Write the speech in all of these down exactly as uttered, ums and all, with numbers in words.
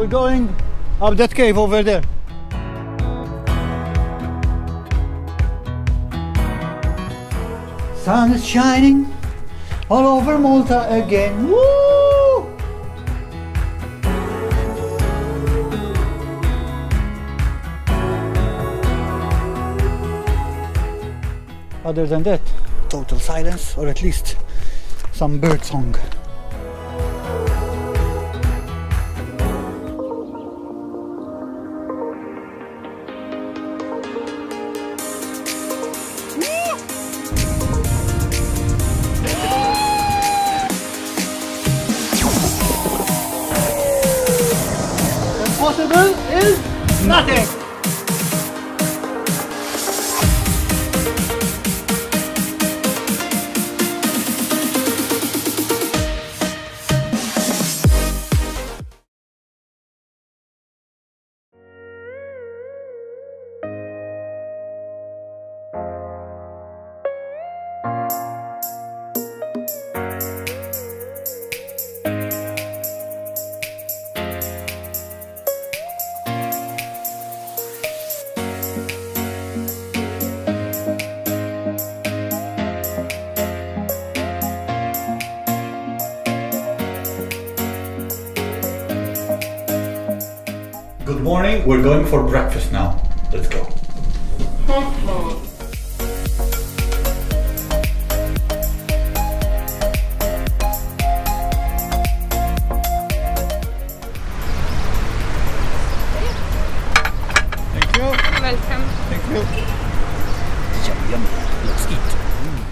we're going up that cave over there. Sun is shining all over Malta again. Woo! Other than that, total silence, or at least some bird song. Possible is nothing. Good morning, we're going for breakfast now. Let's go. Thank you. Welcome. Thank you. Yum, yum. Let's eat. Mm.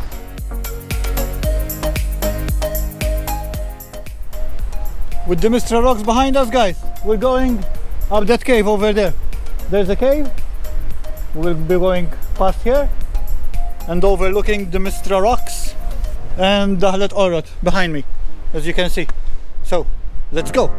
With the Mistra Rocks behind us, guys, we're going up that cave over there. There's a cave. We'll be going past here and overlooking the Mistra Rocks and Dahlet Qorrot behind me, as you can see. So let's go.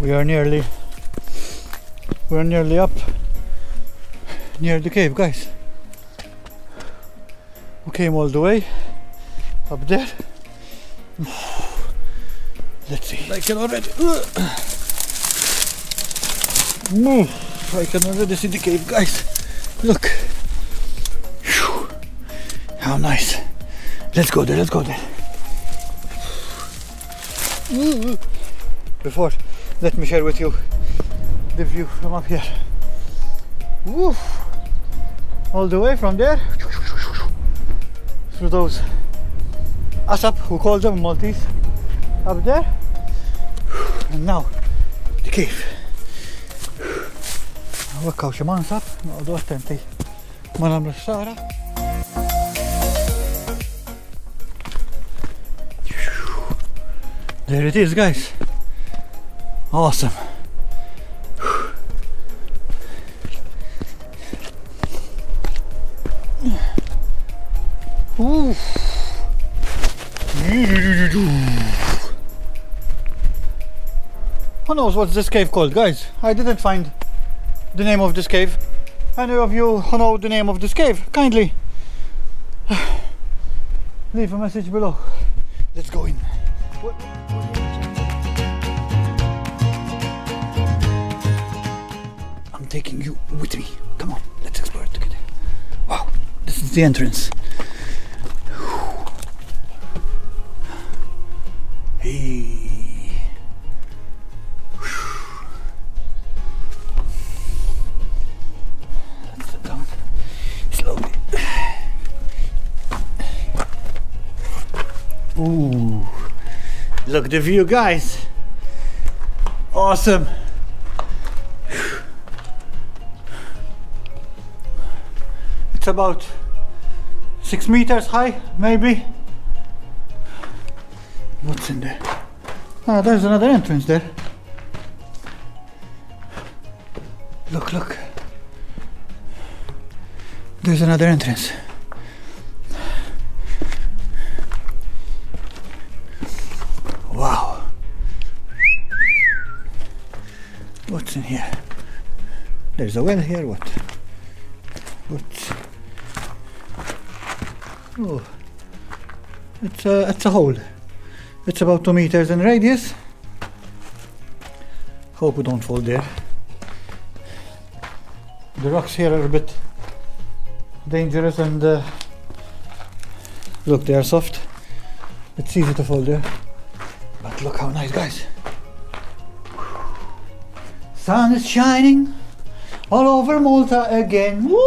We are nearly, we're nearly up near the cave, guys. We came all the way up there. Let's see. I can already, I can already see the cave, guys. Look. How nice. Let's go there, let's go there. Before, let me share with you the view from up here. Woof! All the way from there through those asap, who call them Maltese, up there, and now the cave. Wakaw xi mansab, noqogħdu attenti ma nagħmlu ħsara. There it is, guys. Awesome. Ooh. Who knows what's this cave called, guys? I didn't find the name of this cave. Any of you who know the name of this cave, kindly leave a message below. Let's go in. Taking you with me. Come on, let's explore it together. Wow, this is the entrance. Hey. Let's sit down slowly. Ooh, look the view, guys. Awesome. About six meters high, maybe. What's in there? Ah, there's another entrance there. Look, look. There's another entrance. Wow. What's in here? There's a well here, what? What's... Oh. It's a, it's a hole. It's about two meters in radius. Hope we don't fall there. The rocks here are a bit dangerous and uh, look, they are soft. It's easy to fall there. But look how nice, guys. Sun is shining all over Malta again. Woo!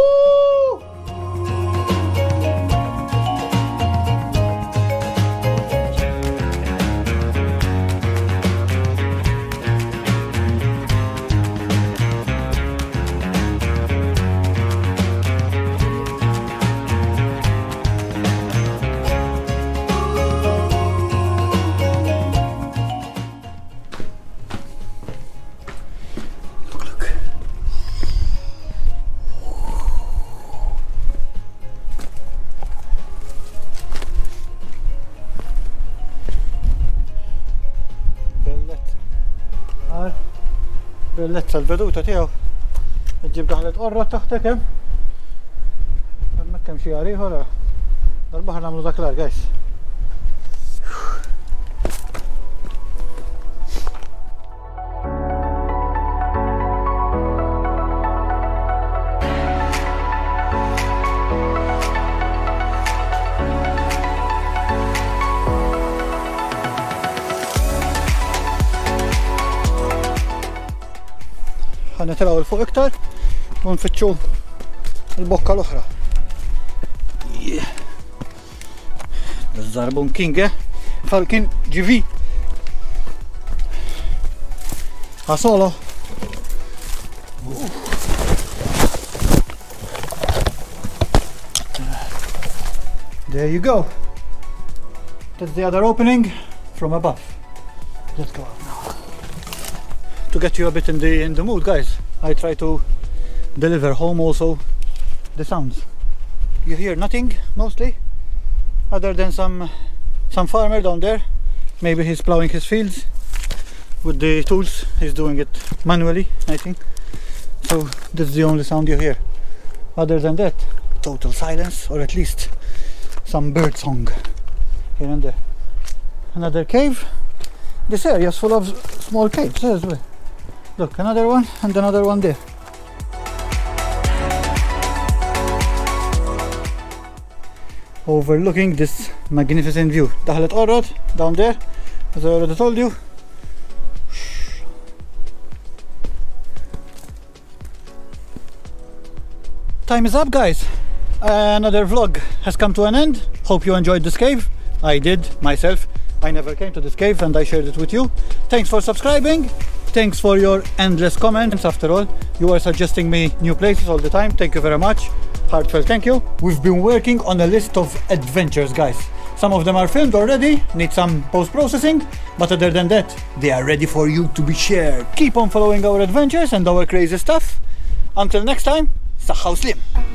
باللت البدوته تيو تجيب دهلة قرة تختكم نمكم شي عريه هلا البحر نعملو ذكرار جايز نطلعوا لفوق اكتر ونفتشوا البقعة الاخرى. الزربون كينجة فالكين جيفي عصالة there you go. That's the other opening from above. Let's go out now. To get you a bit in the in the mood, guys, I try to deliver home also the sounds. You hear nothing mostly, other than some some farmer down there. Maybe he's plowing his fields with the tools. He's doing it manually, I think. So that's the only sound you hear. Other than that, total silence, or at least some bird song here and there. Another cave. This area is full of small caves as well. Look, another one and another one there. Overlooking this magnificent view. Dahlet Qorrot down there, as I already told you. Time is up, guys. Another vlog has come to an end. Hope you enjoyed this cave. I did myself. I never came to this cave and I shared it with you. Thanks for subscribing. Thanks for your endless comments. After all, you are suggesting me new places all the time. Thank you very much. Heartfelt thank you. We've been working on a list of adventures, guys. Some of them are filmed already, need some post-processing, but other than that, they are ready for you to be shared. Keep on following our adventures and our crazy stuff. Until next time, Saha Slim.